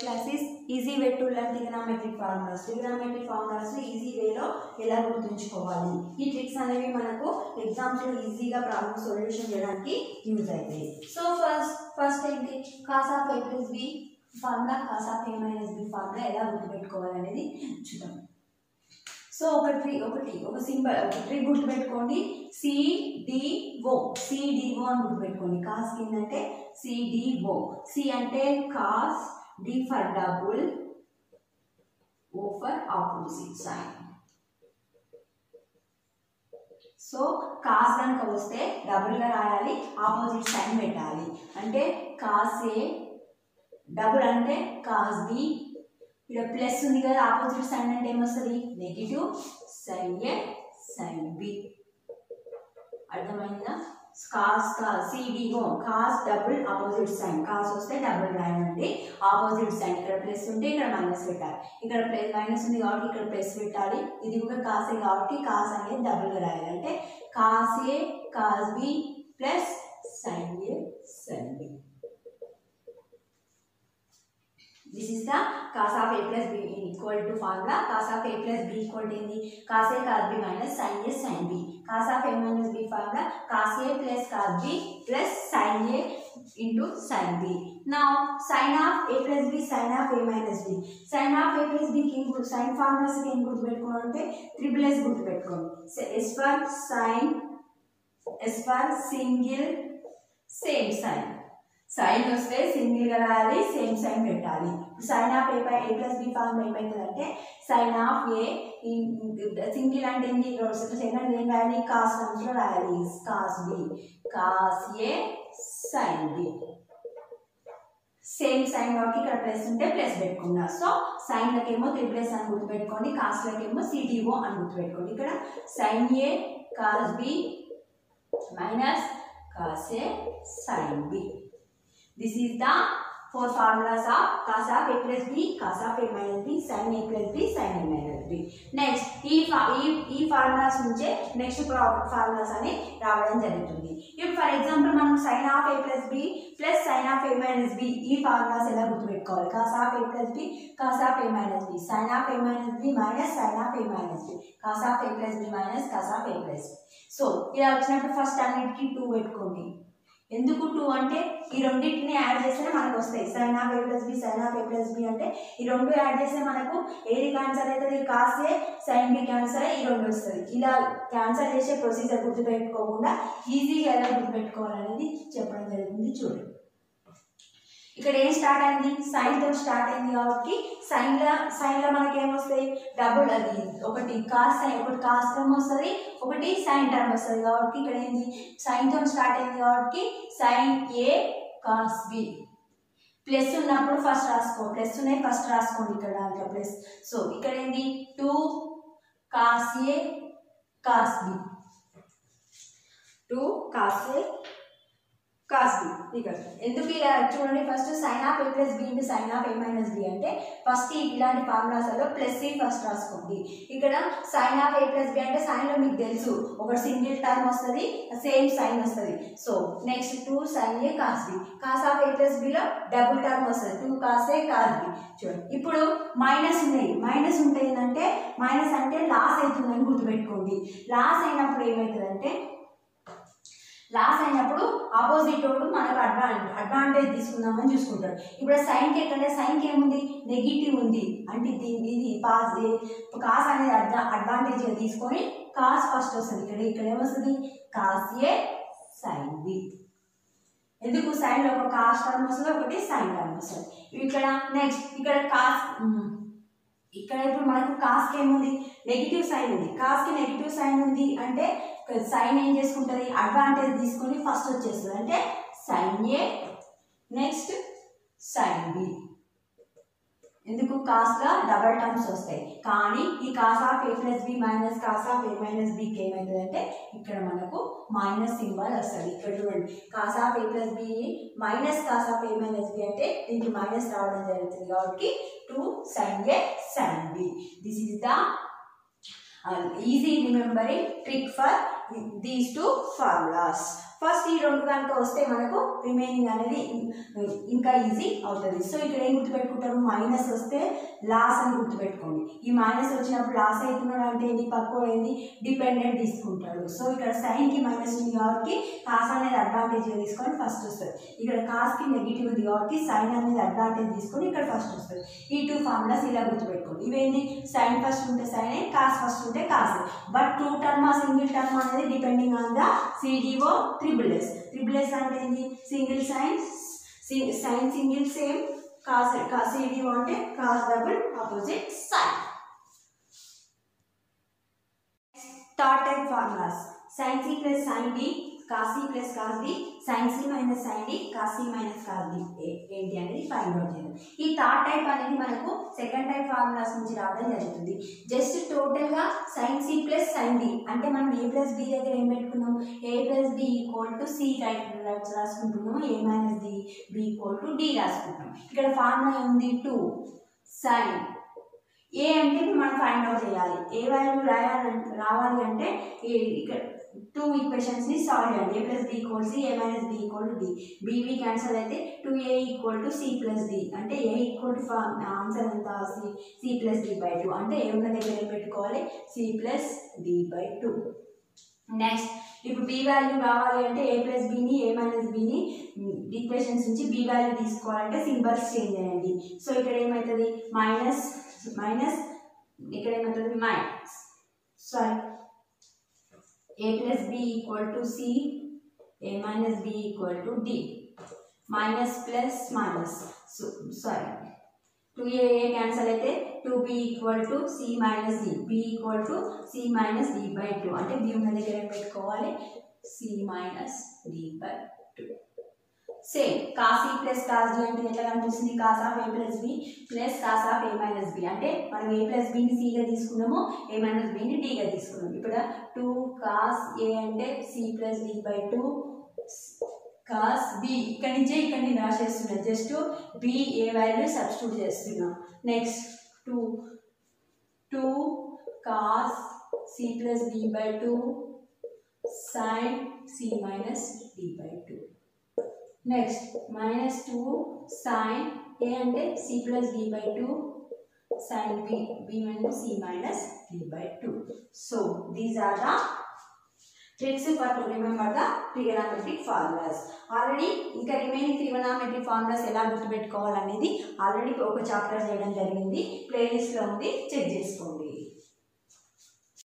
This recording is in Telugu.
Classes easy way to learn trigonometric formulas easy వేలో ఎలా గుర్తుంచుకోవాలి ఈ ట్రిక్స్ అనేవి మనకు ఎగ్జామ్స్ లో ఈజీగా ప్రాబ్లమ్ సొల్యూషన్ చేయడానికి యూజ్ అవుతాయి. సో ఫస్ట్ ఏంటి cos of a plus b formula cos of a minus b formula ఎలా గుర్తుపెట్టుకోవాలి అనేది చూద్దాం. సో ఒక సింపుల్ ట్రిక్ గుర్తుపెట్టుకోండి CDO CDO అని గుర్తుపెట్టుకోండి. cos కింద అంటే CDO C అంటే cos D for double, O for opposite sign. So cos गनक वस्ते double गा रायाली opposite sign पेट्टाली अंटे cos A double अंटे cos B इला प्लस उंदी कदा opposite sign अंटे एम वस्तदी negative sin A sin B अर्थमैंदा. cos cos double opposite sign cos వస్తే డబుల్ రాయండి ఆపోజిట్ సైన్ ఇక్కడ ప్లస్ ఉంటే ఇక్కడ మైనస్ పెట్టాలి ఇక్కడ ప్లస్ మైనస్ ఉంది కాబట్టి ఇక్కడ ప్లస్ పెట్టాలి ఇది కూడా cos ఏ కాబట్టి cos అనేది డబుల్ రాయాలి అంటే cos a cos b plus sin a sin b. This is the cos of a plus b equal to formula. cos of a plus b equal to cos a cos b minus sin a sin b. cos of a minus b formula cos a plus cos b plus sin a into sin b. Now sin of a plus b sin of a minus b sin of a plus b కి sin formulas కి గుర్తు పెట్టుకోవాలంటే triple s గుర్తు పెట్టుకోండి. s for sin s for single same sign sin వస్తే సింగిల్ గా రాయాలి సేమ్ సైన్ పెట్టాలి. sin of a by a plus b formula ఏమైతుందంటే sin of a సింగిల్ అంటే ఏంటి ఇక్కడ వస్తుంది సెకండ్ ఏం రాయాలి cos లో రాయాలి cos b cos a sin b same sign కాబట్టి ఇక్కడ ప్లస్ ఉంటే ప్లస్ పెట్టుకున్నా. సో సైన్ లకేమో త్రిపుల్ ఎస్ అని గుర్తుపెట్టుకోండి కాస్ లకేమో CDO అని గుర్తుపెట్టుకోండి. ఇక్కడ sin a cos b minus cos a sin b. This is the four formulas of cos of a plus b, cos of a minus b, sin a plus b, sin a minus b. Next, ఈ formulas నుంచే నెక్స్ట్ formulas అని రావడం జరుగుతుంది. ఇప్పుడు ఫర్ ఎగ్జాంపుల్ మనం sin of a plus b plus sin of a minus b ఈ formulas ఎలా గుర్తుపెట్టుకోవాలి cos of a plus b, cos of a minus b, sin of a minus b minus sin of a minus b, cos of a plus b minus cos of a plus b. సో ఇలా వచ్చినప్పుడు ఫస్ట్ అన్నిటికీ 2 పెట్టుకోండి. ఎందుకు 2 అంటే ఈ రెండింటిని యాడ్ చేస్తే మనకు వస్తాయి sin of a plus b sin of a plus b అంటే ఈ రెండు యాడ్ చేస్తే మనకు ఏది ఆన్సర్ అవుతుంది cos a sin b answer ఈ రెండు వస్తుంది. ఇలా ఆన్సర్ చేసే ప్రొసీజర్ గుర్తుపెట్టుకోకుండా ఈజీగా ఎలా గుర్తుపెట్టుకోవాలనేది చెప్పడం జరుగుతుంది. చూడండి ఇక్కడ ఏం స్టార్ట్ అయింది sin తో స్టార్ట్ అయింది కాబట్టి sin ల మనకి ఏమ వస్తాయి డబుల్ అది ఒకటి cos sin ఒకటి cos టర్మ్ వస్తది ఒకటి sin టర్మ్ వస్తది కాబట్టి ఇక్కడ ఏంది sin తో స్టార్ట్ అయింది కాబట్టి sin a cos b plus ఉన్నప్పుడు ఫస్ట్ రాసుకో ప్లస్ ఉన్నే ఫస్ట్ రాసుకోండి ఇక్కడ అంటే ప్లస్. సో ఇక్కడ ఏంది 2 cos a cos b 2 cos a cos b ఇక్కడ ఎందుకు ఇలా చూడండి first sin of a plus b into sin of a minus b అంటే ఫస్ట్ ఇలాంటి ఫార్ములాస్లో ప్లస్ c ఫస్ట్ రాసుకోండి. ఇక్కడ sin of a plus b అంటే sin లో మీకు తెలుసు ఒక సింగిల్ టర్మ్ వస్తది సేమ్ సైన్ వస్తది. So next 2 sin a cos b cos of a plus b లో డబుల్ టర్మ్ వస్తది 2 cos a cos b. చూడండి ఇప్పుడు మైనస్ ఉంది మైనస్ ఉంటే ఏంటంటే మైనస్ అంటే లాస్ అవుతుందని గుర్తుపెట్టుకోండి. లాస్ అయినప్పుడు ఏమవుతుందంటే లాస్ అయినప్పుడు ఆపోజిట్ వాడు మనకు అడ్వాంటేజ్ తీసుకుందామని చూసుకుంటాడు. ఇప్పుడు సైన్కి ఎక్కడంటే సైన్కి ఏముంది నెగిటివ్ ఉంది అంటే దీన్ని ఇది కాస్ అనేది అడ్వాంటేజ్గా తీసుకొని కాస్ ఫస్ట్ వస్తుంది ఇక్కడ ఇక్కడ ఏమొస్తుంది కాస్ ఏ సైన్ బి ఎందుకు సైన్లో ఒక కాస్ టర్మ్ వస్తుంది ఒకటి సైన్ టర్మ్ వస్తుంది. ఇక్కడ నెక్స్ట్ ఇక్కడ కాస్ ఇక్కడ ఇప్పుడు మనకు కాస్కి ఏముంది నెగిటివ్ సైన్ ఉంది కాస్కి నెగిటివ్ సైన్ ఉంది అంటే సైన్ ఏం చేసుకుంటుంది అడ్వాంటేజ్ తీసుకొని ఫస్ట్ వచ్చేస్తుంది అంటే సైన్ ఏ నెక్స్ట్ సైన్ బి ఎందుకు కాస్లా డబల్ టర్మ్స్ వస్తాయి. కానీ ఈ cos of a plus b minus cos of a minus b కి ఏమవుతుందంటే ఇక్కడ మనకు మైనస్ సింబల్ వస్తుంది. ఇక్కడ చూడండి cos of a plus b minus cos of a minus b అంటే దీనికి మైనస్ రావడం జరుగుతుంది కాబట్టి 2 sin a sin b. This is the easy remembering trick for these two formulas. First ఈ రెండు గంట వస్తే మనకు రిమైనింగ్ అనేది ఇంకా ఈజీ అవుతది. సో ఇక్కడ ఏం గుర్తు పెట్టుకుంటారు, మైనస్ వస్తే లాస్ అని గుర్తు పెట్టుకోండి. ఈ మైనస్ వచ్చినప్పుడు లాస్ అవుతున్నాడు అంటే ఏంటి, పక్కో ఏంటి డిపెండెంట్ తీసుకుంటాడు. సో ఇక్కడ sin కి మైనస్ ఉంది కాబట్టి cos అనేది అడ్వాంటేజ్ తీసుకొని ఫస్ట్ వస్తుంది. ఇక్కడ cos కి నెగటివ్ ఉంది కాబట్టి sin అనేది అడ్వాంటేజ్ తీసుకొని ఇక్కడ ఫస్ట్ వస్తుంది. ఈ టూ ఫార్ములాస్ ఇలా గుర్తు పెట్టుకోండి. ఇవేంటి, sin ఫస్ట్ ఉంటే sin, cos ఫస్ట్ ఉంటే cos. బట్ టూ టర్మ్ ఆ సింగిల్ టర్మ్ అనేది depending on the CDO triple s అంటే ఏంటి, సింగిల్ sin సింగిల్ సేమ్, cos CDO అంటే cos double opposite sin. Third type formulas: sin c plus sin d, cos c plus cos d, sin c minus sin d, cos c minus cos d. ఏంటి అనేది ఫైండ్ అవుట్ చేయాలి. ఈ థర్డ్ టైప్ అనేది మనకు సెకండ్ టైప్ ఫార్ములాస్ నుంచి రావడం జరుగుతుంది. జస్ట్ టోటల్ గా sin c plus sin d అంటే మనం a plus b దగ్గర ఏం పెట్టుకున్నాం, a plus b equal to c రాసుకుంటున్నాం, a minus d b equal to d రాసుకుంటున్నాం. ఇక్కడ ఫార్ములా ఉంది 2 sin a అంటే మనం ఫైండ్ అవుట్ చేయాలి. ఏ వాల్యూ రావాలి అంటే ఇక్కడ టూ ఈక్వేషన్స్ ని సాల్వ్ చేయండి. a plus b equals c, a minus b equal to d. bv cancel అయితే 2a equal to c plus d అంటే a equal to ఆన్సర్ ఎంత, c plus d by 2. అంటే a ఉన్న దగ్గర ఏం పెట్టుకోవాలి, c plus d by 2. Next ఇప్పుడు b వాల్యూ రావాలి అంటే a plus b ని, a minus b ని ఈక్వేషన్స్ నుంచి b వాల్యూ తీసుకోవాలంటే సింబల్స్ చేంజ్ చేయండి. సో ఇక్కడ ఏమవుతుంది, మైనస్ ఇక్కడ ఏమవుతుంది minus sorry a plus b equal to c, a minus b equal to d, minus plus minus, so sorry 2a cancel అయితే 2b equal to c minus d, b equal to c minus d by 2 అంటే b ఉన్న దగ్గర పెట్టుకోవాలి c minus d by 2. Same cos c plus cos d అంటే ఎట్లా కనిపిస్తుంది, cos of a plus b plus cos of a minus b అంటే మనం a plus b ని c గా తీసుకున్నాము, a minus b ని d గా తీసుకున్నాము. ఇప్పుడు 2 cos a అంటే c plus d by 2, cos b ఇక్కడి నుంచే ఇక్కడిని రాసేస్తున్నాం, just b a value substitute చేస్తున్నాం. Next 2 cos c plus d by 2 sin c minus d by 2. Next minus 2 sin a అంటే c plus d by 2 sin b, b minus c minus d by 2. So these are the tricks for to remember the trigonometric formulas. Already inka remaining trigonometric formulas ela గుర్తుపెట్టుకోవాలనేది ఆల్రెడీ ఒక చాప్టర్ చేయడం జరిగింది, ప్లేలిస్ట్ లో ఉంది, చెక్ చేసుకోండి.